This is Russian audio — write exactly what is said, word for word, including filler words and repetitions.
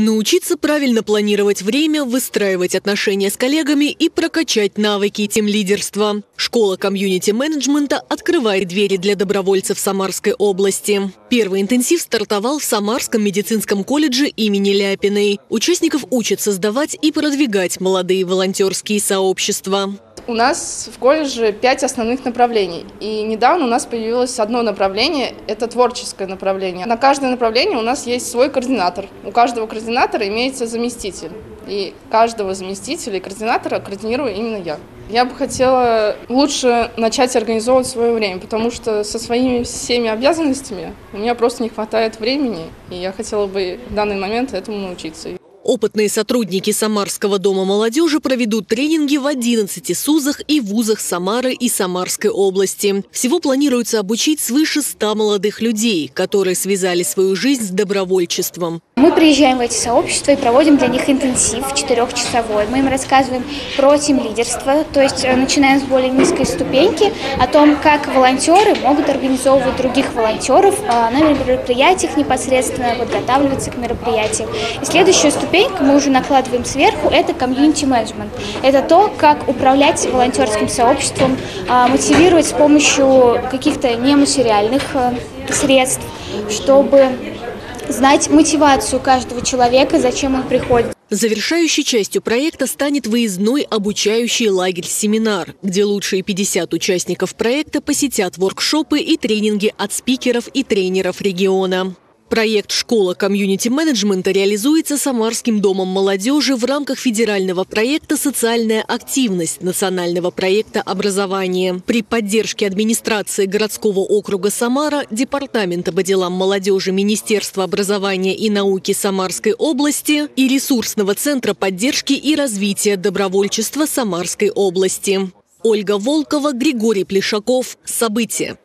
Научиться правильно планировать время, выстраивать отношения с коллегами и прокачать навыки тимлидерства. Школа комьюнити-менеджмента открывает двери для добровольцев Самарской области. Первый интенсив стартовал в Самарском медицинском колледже имени Ляпиной. Участников учат создавать и продвигать молодые волонтерские сообщества. У нас в колледже пять основных направлений, и недавно у нас появилось одно направление – это творческое направление. На каждое направление у нас есть свой координатор. У каждого координатора имеется заместитель, и каждого заместителя и координатора координирую именно я. Я бы хотела лучше начать организовывать свое время, потому что со своими всеми обязанностями у меня просто не хватает времени, и я хотела бы в данный момент этому научиться. Опытные сотрудники Самарского дома молодежи проведут тренинги в одиннадцати СУЗах и вузах Самары и Самарской области. Всего планируется обучить свыше ста молодых людей, которые связали свою жизнь с добровольчеством. Мы приезжаем в эти сообщества и проводим для них интенсив четырехчасовой. Мы им рассказываем про тимлидерство, то есть начинаем с более низкой ступеньки, о том, как волонтеры могут организовывать других волонтеров на мероприятиях непосредственно, подготавливаться к мероприятиям. И следующую ступень мы уже накладываем сверху, это комьюнити-менеджмент. Это то, как управлять волонтерским сообществом, мотивировать с помощью каких-то нематериальных средств, чтобы знать мотивацию каждого человека, зачем он приходит. Завершающей частью проекта станет выездной обучающий лагерь-семинар, где лучшие пятьдесят участников проекта посетят воркшопы и тренинги от спикеров и тренеров региона. Проект «Школа комьюнити-менеджмента» реализуется Самарским домом молодежи в рамках федерального проекта «Социальная активность» национального проекта образования. При поддержке администрации городского округа Самара, Департамента по делам молодежи Министерства образования и науки Самарской области и ресурсного центра поддержки и развития добровольчества Самарской области. Ольга Волкова, Григорий Плешаков. События.